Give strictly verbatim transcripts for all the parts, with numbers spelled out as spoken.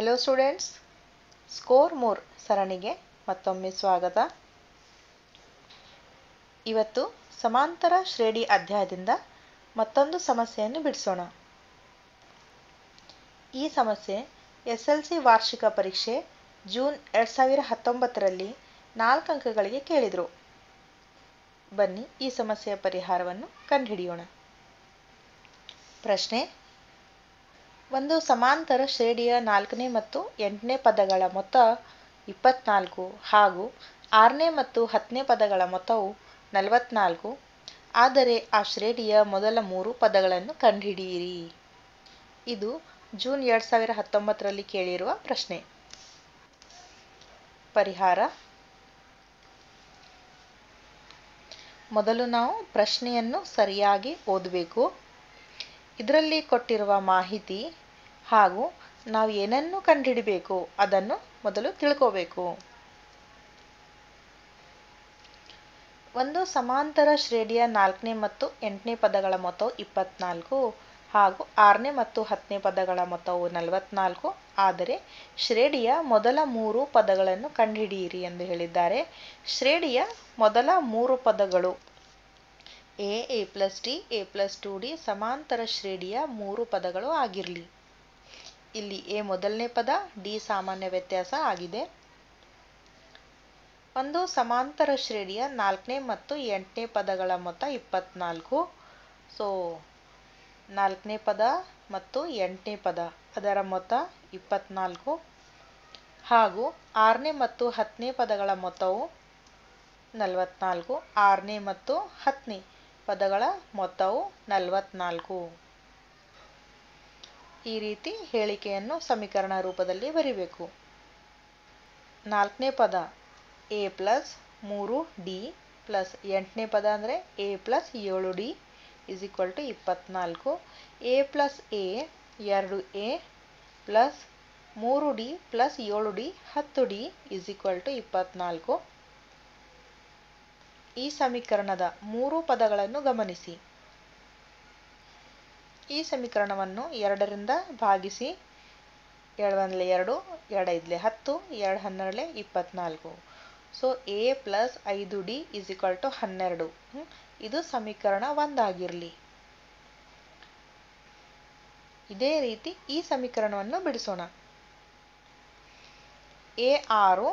Hello students score more सरणिगे मत्तोम्मे स्वागत। इवत्तु समांतर श्रेणी अध्यायदिंद मत्तोंदु समस्येयन्नु बिडिसोण। ई समस्ये एसएलसी वार्षिक परीक्षे जून ಎರಡು ಸಾವಿರದ ಹತ್ತೊಂಬತ್ತು रल्लि ನಾಲ್ಕು ಅಂಕಗಳಿಗೆ ಕೇಳಿದರು। ಬನ್ನಿ ಈ ಸಮಸ್ಯೆಯ ಪರಿಹಾರವನ್ನು ಕಂಡುಹಿಡಿಯೋಣ। ಪ್ರಶ್ನೆ: ಒಂದು ಸಮಾಂತರ ಶ್ರೇಣಿಯ ನಾಲ್ಕನೇ ಮತ್ತು ಎಂಟನೇ ಪದಗಳ ಮೊತ್ತ ಇಪ್ಪತ್ತನಾಲ್ಕು ಹಾಗೂ ಆರನೇ ಮತ್ತು ಹತ್ತನೇ ಪದಗಳ ಮೊತ್ತವು ನಲವತ್ತನಾಲ್ಕು. ಆದರೆ ಆ ಶ್ರೇಣಿಯ ಮೊದಲ ಮೂರು ಪದಗಳನ್ನು ಕಂಡುಹಿಡಿಯಿರಿ. ಇದು ಜೂನ್ ಎರಡು ಸಾವಿರದ ಹತ್ತೊಂಬತ್ತರಲ್ಲಿ ಕೇಳಿರುವ ಪ್ರಶ್ನೆ. ಪರಿಹಾರ: ಮೊದಲು ನಾವು ಪ್ರಶ್ನೆಯನ್ನು ಸರಿಯಾಗಿ ಓದಬೇಕು. ಇದರಲ್ಲಿ ಕೊಟ್ಟಿರುವ ಮಾಹಿತಿ ಹಾಗೂ ನಾವು ಏನನ್ನು ಕಂಡುಹಿಡಿಯಬೇಕು ಅದನ್ನು ಮೊದಲು ತಿಳ್ಕೋಬೇಕು. ಒಂದು ಸಮಾಂತರ ಶ್ರೇಣಿಯ ನಾಲ್ಕನೇ ಮತ್ತು ಎಂಟನೇ ಪದಗಳ ಮೊತ್ತವು ಇಪ್ಪತ್ತನಾಲ್ಕು ಹಾಗೂ ಆರನೇ ಮತ್ತು ಹತ್ತನೇ ಪದಗಳ ಮೊತ್ತವು ನಲವತ್ತನಾಲ್ಕು. ಆದರೆ ಶ್ರೇಣಿಯ ಮೊದಲ ಮೂರು ಪದಗಳನ್ನು ಕಂಡುಹಿಡಿಯಿರಿ ಎಂದು ಹೇಳಿದ್ದಾರೆ. ಶ್ರೇಣಿಯ ಮೊದಲ ಮೂರು ಪದಗಳು A A plus D A plus two D ಸಮಾಂತರ ಶ್ರೇಣಿಯ ಮೂರು ಪದಗಳು ಆಗಿರಲಿ. ಇಲ್ಲಿ ಎ ಮೊದಲನೇ ಪದ, ಡಿ ಸಾಮಾನ್ಯ ವ್ಯತ್ಯಾಸ ಆಗಿದೆ. ಒಂದು ಸಮಾಂತರ ಶ್ರೇಣಿಯ ನಾಲ್ಕನೇ ಮತ್ತು ಎಂಟನೇ ಪದಗಳ ಮೊತ್ತ ಇಪ್ಪತ್ತನಾಲ್ಕು. ಸೊ ನಾಲ್ಕನೇ ಪದ ಮತ್ತು ಎಂಟನೇ ಪದ ಅದರ ಮೊತ್ತ ಇಪ್ಪತ್ತನಾಲ್ಕು ಹಾಗೂ ಆರನೇ ಮತ್ತು ಹತ್ತನೇ ಪದಗಳ ಮೊತ್ತವು ನಲವತ್ತನಾಲ್ಕು. ಆರನೇ ಮತ್ತು ಹತ್ತನೇ ಪದಗಳ ಮೊತ್ತವು ನಲವತ್ತನಾಲ್ಕು. ಈ ರೀತಿ ಹೇಳಿಕೆಯನ್ನು ಸಮೀಕರಣ ರೂಪದಲ್ಲಿ ಬರಿಬೇಕು. ನಾಲ್ಕನೇ ಪದ ಎ ಪ್ಲಸ್ ಮೂರು ಡಿ ಪ್ಲಸ್ ಎಂಟನೇ ಪದ ಅಂದರೆ ಎ ಪ್ಲಸ್ ಏಳು ಡಿ ಇಸ್ ಈಕ್ವಲ್ ಟು ಇಪ್ಪತ್ನಾಲ್ಕು. ಎ ಪ್ಲಸ್ ಎ ಎರಡು ಎ ಪ್ಲಸ್ ಮೂರು ಡಿ ಪ್ಲಸ್ ಏಳು ಡಿ ಹತ್ತು ಡಿ ಇಸ್ ಈಕ್ವಲ್ ಟು ಇಪ್ಪತ್ನಾಲ್ಕು. ಈ ಸಮೀಕರಣದ ಮೂರು ಪದಗಳನ್ನು ಗಮನಿಸಿ. ಈ ಸಮೀಕರಣವನ್ನು ಎರಡರಿಂದ ಭಾಗಿಸಿ. ಎರಡೊಂದಲೆ ಎರಡು, ಎರಡೈದಲೆ ಹತ್ತು, ಎರಡು ಹನ್ನೆರಡಲೆ ಇಪ್ಪತ್ನಾಲ್ಕು. ಸೊ ಎ ಪ್ಲಸ್ ಐದು ಡಿ ಇಸ್ ಈಕ್ವಲ್ ಟು ಹನ್ನೆರಡು. ಇದು ಸಮೀಕರಣ ಒಂದಾಗಿರಲಿ. ಇದೇ ರೀತಿ ಈ ಸಮೀಕರಣವನ್ನು ಬಿಡಿಸೋಣ. ಎ ಆರು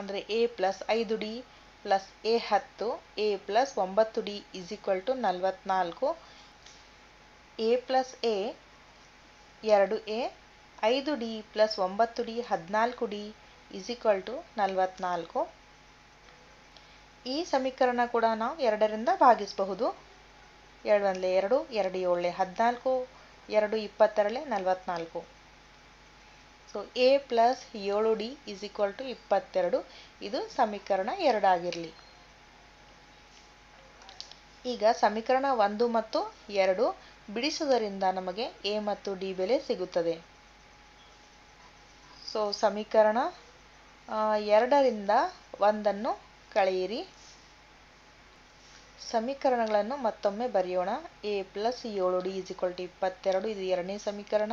ಅಂದರೆ ಎ ಪ್ಲಸ್ ಐದು ಡಿ ಪ್ಲಸ್ ಎ ಹತ್ತು ಎ ಪ್ಲಸ್ ಒಂಬತ್ತು ಡಿ ಇಸ್ ಈಕ್ವಲ್ ಟು ನಲವತ್ನಾಲ್ಕು. ಎ ಪ್ಲಸ್ ಎ ಎರಡು ಎ ಐದು ಡಿ ಪ್ಲಸ್ ಒಂಬತ್ತು ಡಿ ಹದಿನಾಲ್ಕು ಡಿ ಇಸ್ ಈಕ್ವಲ್ ಟು ನಲವತ್ನಾಲ್ಕು. ಈ ಸಮೀಕರಣ ಕೂಡ ನಾವು ಎರಡರಿಂದ ಭಾಗಿಸಬಹುದು. ಎರಡು ಒಂದಲೆ ಎರಡು, ಎರಡು ಏಳಲೆ ಹದಿನಾಲ್ಕು, ಎರಡು ಇಪ್ಪತ್ತೆರಡಲೆ ನಲವತ್ನಾಲ್ಕು. ಸೊ ಎ ಪ್ಲಸ್ ಏಳು ಡಿ ಇಸ್ ಈಕ್ವಲ್ ಟು ಇಪ್ಪತ್ತೆರಡು. ಇದು ಸಮೀಕರಣ ಎರಡಾಗಿರಲಿ. ಈಗ ಸಮೀಕರಣ ಒಂದು ಮತ್ತು ಎರಡು ಬಿಡಿಸುವುದರಿಂದ ನಮಗೆ ಎ ಮತ್ತು ಡಿ ಬೆಲೆ ಸಿಗುತ್ತದೆ. ಸೊ ಸಮೀಕರಣ ಎರಡರಿಂದ ಒಂದನ್ನು ಕಳೆಯಿರಿ. ಸಮೀಕರಣಗಳನ್ನು ಮತ್ತೊಮ್ಮೆ ಬರೆಯೋಣ. ಎ ಪ್ಲಸ್ ಏಳು ಡಿ ಇಸ್ ಈಕ್ವಲ್ ಟು ಇಪ್ಪತ್ತೆರಡು. ಇದು ಎರಡನೇ ಸಮೀಕರಣ.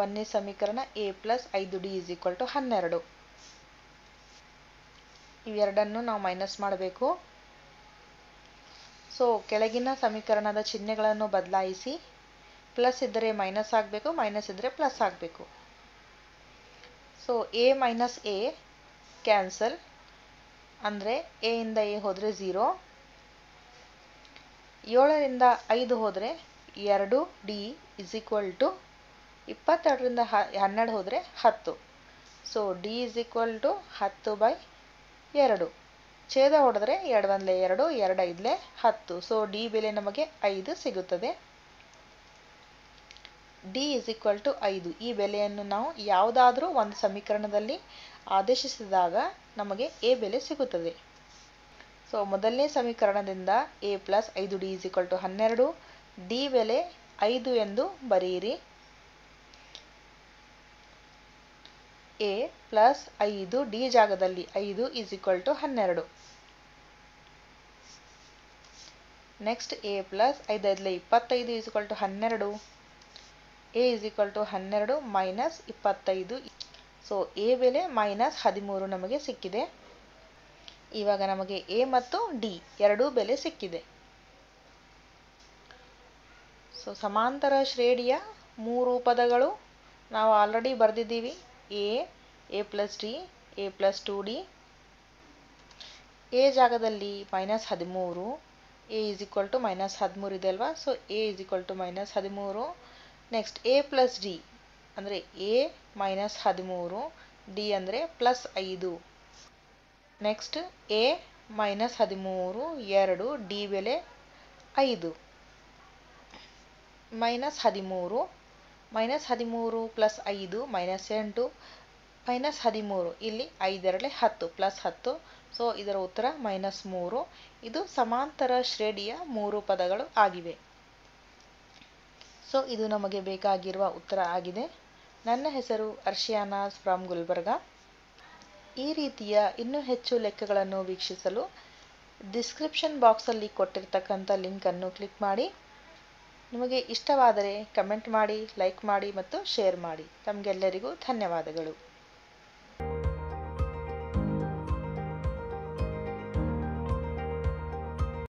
ಒಂದನೇ ಸಮೀಕರಣ ಎ ಪ್ಲಸ್ ಐದು ಡಿ ಇಸ್ ಈಕ್ವಲ್ ಟು ಹನ್ನೆರಡು. ಇವೆರಡನ್ನು ನಾವು ಮೈನಸ್ ಮಾಡಬೇಕು. ಸೊ ಕೆಳಗಿನ ಸಮೀಕರಣದ ಚಿಹ್ನೆಗಳನ್ನು ಬದಲಾಯಿಸಿ. ಪ್ಲಸ್ ಇದ್ದರೆ ಮೈನಸ್ ಆಗಬೇಕು, ಮೈನಸ್ ಇದ್ದರೆ ಪ್ಲಸ್ ಆಗಬೇಕು. So A minus A cancel, ಅಂದರೆ ಎ ಇಂದ ಎ ಹೋದರೆ ಝೀರೋ. ಏಳರಿಂದ ಐದು ಹೋದರೆ ಎರಡು ಡಿ ಇಸ್ ಈಕ್ವಲ್ ಟು ಇಪ್ಪತ್ತೆರಡರಿಂದ ಹ ಹನ್ನೆರಡು ಹೋದರೆ ಹತ್ತು. So D is equal to ಹತ್ತು ಬೈ ಎರಡು. ಛೇದ ಹೊಡೆದ್ರೆ ಎರಡು ಒಂದಲೆ ಎರಡು, ಎರಡು ಐದಲೆ ಹತ್ತು. ಸೊ ಡಿ ಬೆಲೆ ನಮಗೆ ಐದು ಸಿಗುತ್ತದೆ. ಡಿ ಇಸ್ ಈಕ್ವಲ್ ಟು ಐದು. ಈ ಬೆಲೆಯನ್ನು ನಾವು ಯಾವುದಾದ್ರೂ ಒಂದು ಸಮೀಕರಣದಲ್ಲಿ ಆದೇಶಿಸಿದಾಗ ನಮಗೆ ಎ ಬೆಲೆ ಸಿಗುತ್ತದೆ. ಸೊ ಮೊದಲನೇ ಸಮೀಕರಣದಿಂದ ಎ ಪ್ಲಸ್ ಐದು ಡಿ ಇಸ್ ಈಕ್ವಲ್ ಟು ಹನ್ನೆರಡು, ಡಿ ಬೆಲೆ ಐದು ಎಂದು ಬರೆಯಿರಿ. ಎ ಪ್ಲಸ್ ಐದು ಡಿ ಜಾಗದಲ್ಲಿ ಐದು ಇಸ್ ಈಕ್ವಲ್ ಟು ಹನ್ನೆರಡು. ನೆಕ್ಸ್ಟ್ ಎ ಪ್ಲಸ್ ಐದೈದಲೆ ಇಪ್ಪತ್ತೈದು ಇಸ್ ಈಕ್ವಲ್ ಟು ಹನ್ನೆರಡು. ए इज इक्वल टू हन्नेरडु माइनस इप्पत्तैदु सो ए बेले माइनस हदिमूरु नमगे सिक्किदे इवाग नमगे ए मत्तु डी एरडू बेले सिक्किदे सो समांतर श्रेणिया मूरु पदगळु नावु ऑलरेडी बरेदिದ್ದೀವಿ A A plus D A plus two D A जागदल्ली माइनस हदिमूरु A is equal to minus हदिमूरु ಇದೆ ಅಲ್ವಾ so A is equal to minus हदिमूरु नेक्स्ट ए प्लस डी अंदरे ए माइनस हदिमूरु डी अंदरे प्लस ऐदु नेक्स्ट ए माइनस हदिमूरु एरडु डी बेले ऐदु माइनस हदिमूरु माइनस हदिमूरु प्लस ऐदु माइनस ಎಂಟು माइनस हदिमूरु इल्ली ಐದರಳೆ ಹತ್ತು प्लस ಹತ್ತು सो ಇದರ ಉತ್ತರ माइनस ಮೂರು ಇದು ಸಮಾಂತರ ಶ್ರೇಣಿಯ ಮೂರು ಪದಗಳು ಆಗಿವೆ सो ಇದು ನಮಗೆ ಬೇಕಾಗಿರುವ ಉತ್ತರ ಆಗಿದೆ ನನ್ನ ಹೆಸರು ಅರ್ಷಿಯಾ ನಾಜ್ ಫ್ರಮ್ ಗುಲ್ಬರ್ಗಾ ಈ ರೀತಿಯ ಇನ್ನೂ ಹೆಚ್ಚು ಲೆಕ್ಕಗಳನ್ನು ವೀಕ್ಷಿಸಲು ಡಿಸ್ಕ್ರಿಪ್ಷನ್ ಬಾಕ್ಸ್ ಅಲ್ಲಿ ಕೊಟ್ಟಿರತಕ್ಕಂತ ಲಿಂಕ್ ಅನ್ನು ಕ್ಲಿಕ್ ಮಾಡಿ ನಿಮಗೆ ಇಷ್ಟವಾದರೆ ಕಮೆಂಟ್ ಮಾಡಿ ಲೈಕ್ ಮಾಡಿ ಮತ್ತು ಶೇರ್ ಮಾಡಿ ತಮಗೆಲ್ಲರಿಗೂ ಧನ್ಯವಾದಗಳು।